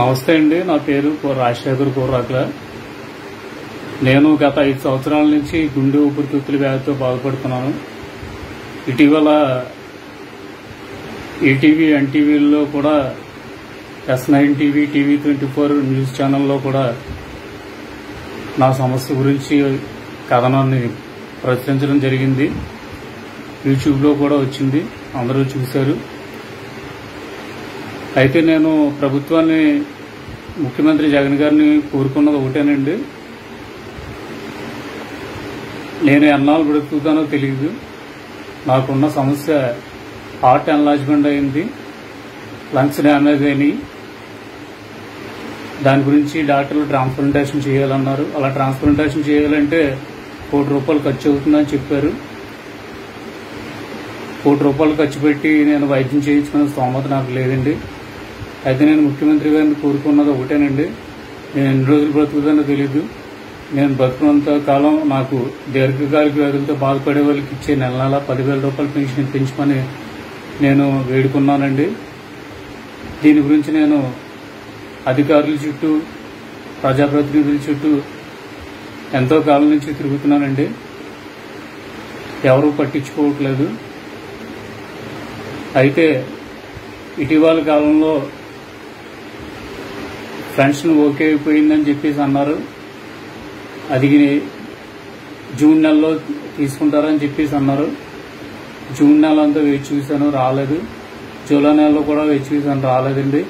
నమస్తే అండి నా పేరు రాజశేఖర్ కోరాకల నేను గత 5 సంవత్సరాల నుంచి గుండె ఊపిరితిత్తుల వ్యాధితో బాధపడుతున్నాను ఇటీవల ఈటీవీ ఎన్టీవీ లో కూడా ఎస్9 టీవీ టీవీ 24 న్యూస్ ఛానల్ లో కూడా నా సమస్య గురించి కథనాన్ని ప్రచురించడం జరిగింది యూట్యూబ్ లో కూడా వచ్చింది అందరూ చూశారు అయితే నేను ప్రభుత్వాన్ని ముఖ్యమంత్రి జగన్ గారిని కోరుకున్నది ఒకటేనండి నేను అన్నాల్ బుడుకుతానో తెలియదు నాకున్న సమస్య హార్ట్ ఎన్లార్జ్మెంట్ అయింది లంగ్స్ డ్యామేజ్ అయ్యి దాని గురించి డాక్టర్లు ట్రాన్స్ప్లాంటేషన్ చేయాలన్నారు అలా ట్రాన్స్ప్లాంటేషన్ చేయాలంటే ₹1 కోటి ఖర్చు అవుతుందని చెప్పారు ₹1 కోటి ఖర్చు పెట్టి నేను వైద్యం చేయించుకునే స్తోమత నాకు లేదండి అయితే నేను ముఖ్యమంత్రి గారిని కోరుకున్నది ఒకటేనండి నేను ఎన్ని రోజులు బ్రతుకుతానో తెలియదు నేను బ్రతుకున్నంత కాలం నాకు దీర్ఘకాలిక వ్యాధులతో బాధపడే వాళ్ళకి ఇచ్చే నెల నెల ₹10,000 పెన్షన్ పెంచుకొని నేను వేడుకున్నానండి దీని గురించి నేను అధికారుల చుట్టూ ప్రజాప్రతినిధుల చుట్టూ ఎంతో కాలం నుంచి తిరుగుతున్నానండి ఎవరూ పట్టించుకోవట్లేదు అయితే ఇటీవల కాలంలో పెన్షన్ ఓకే అయిపోయిందని చెప్పేసి అన్నారు అది జూన్ నెలలో తీసుకుంటారని చెప్పేసి అన్నారు జూన్ నెల అంతా వేచి చూశాను రాలేదు జూలై నెలలో కూడా వేచి చూశాను రాలేదండి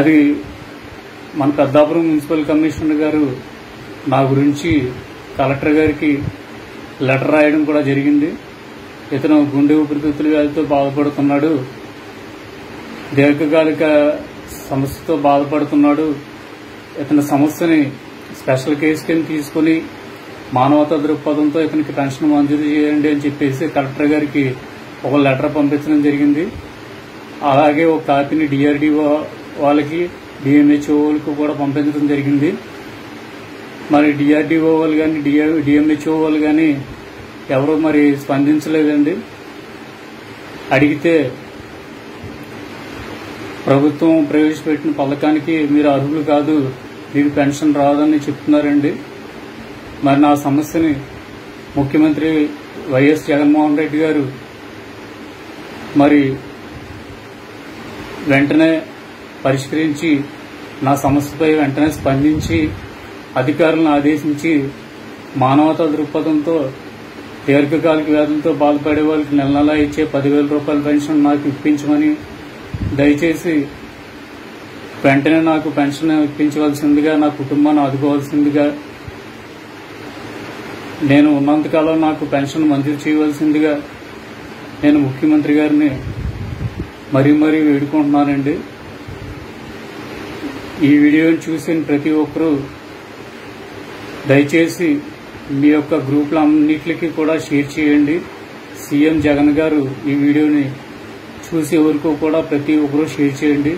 అది మన పెద్దాపురం మున్సిపల్ కమిషనర్ గారు నా గురించి కలెక్టర్ గారికి లెటర్ రాయడం కూడా జరిగింది ఇతను గుండె ఊపిరితిత్తుల వ్యాధితో బాధపడుతున్నాడు దీర్ఘకాలిక సమస్యతో బాధపడుతున్నాడు ఇతని సమస్యని స్పెషల్ కేసు కింద తీసుకుని మానవతా దృక్పథంతో ఇతనికి పెన్షన్ మంజూరు చేయండి అని చెప్పేసి కలెక్టర్ గారికి ఒక లెటర్ పంపించడం జరిగింది అలాగే ఒక కాపీని DRDO వాళ్ళకి DMHO వాళ్ళకి కూడా పంపించడం జరిగింది మరి DRDO వాళ్ళు కానీ DMHO వాళ్ళు కానీ ఎవరో మరి స్పందించలేదండి అడిగితే ప్రభుత్వం ప్రవేశపెట్టిన పథకానికి మీరు అర్హులు కాదు మీకు పెన్షన్ రాదని చెప్తున్నారండి మరి నా సమస్యని ముఖ్యమంత్రి వైఎస్ జగన్మోహన్ రెడ్డి గారు మరి వెంటనే పరిష్కరించి నా సమస్యపై వెంటనే స్పందించి అధికారులను ఆదేశించి మానవతా దృక్పథంతో దీర్ఘకాలిక వ్యాధులతో బాధపడే వాళ్ళకి నెల నెలా ఇచ్చే ₹10,000 పెన్షన్ నాకు ఇప్పించమని దయచేసి వెంటనే నాకు పెన్షన్ ఇప్పించవలసిందిగా నా కుటుంబాన్ని ఆదుకోవాల్సిందిగా నేను ఉన్నంతకాలం నాకు పెన్షన్ మంజూరు చేయవలసిందిగా నేను ముఖ్యమంత్రి గారిని మరీ మరీ వేడుకుంటున్నానండి ఈ వీడియోని చూసిన ప్రతి ఒక్కరూ దయచేసి మీ యొక్క గ్రూప్ల అన్నిటికీ కూడా షేర్ చేయండి సీఎం జగన్ గారు ఈ వీడియోని చూసే వరకు కూడా ప్రతి ఒక్కరూ షేర్ చేయండి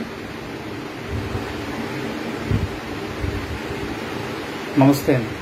నమస్తే అండి